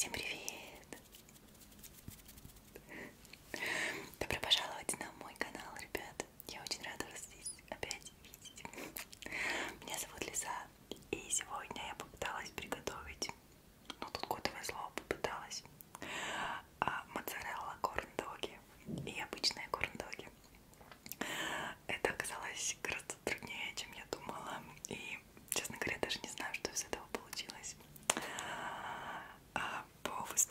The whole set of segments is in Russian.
Всем привет! Добро пожаловать на мой канал, ребят. Я очень рада вас здесь опять видеть. Меня зовут Лиза, и сегодня я попыталась приготовить, ну тут кодовое слово попыталась, моцарелла корн-доги и обычные корн-доги. Это оказалось гораздо труднее, чем я думала, и, честно говоря, даже не знаю, что из этого получилось. По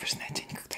Вы знаете, я никогда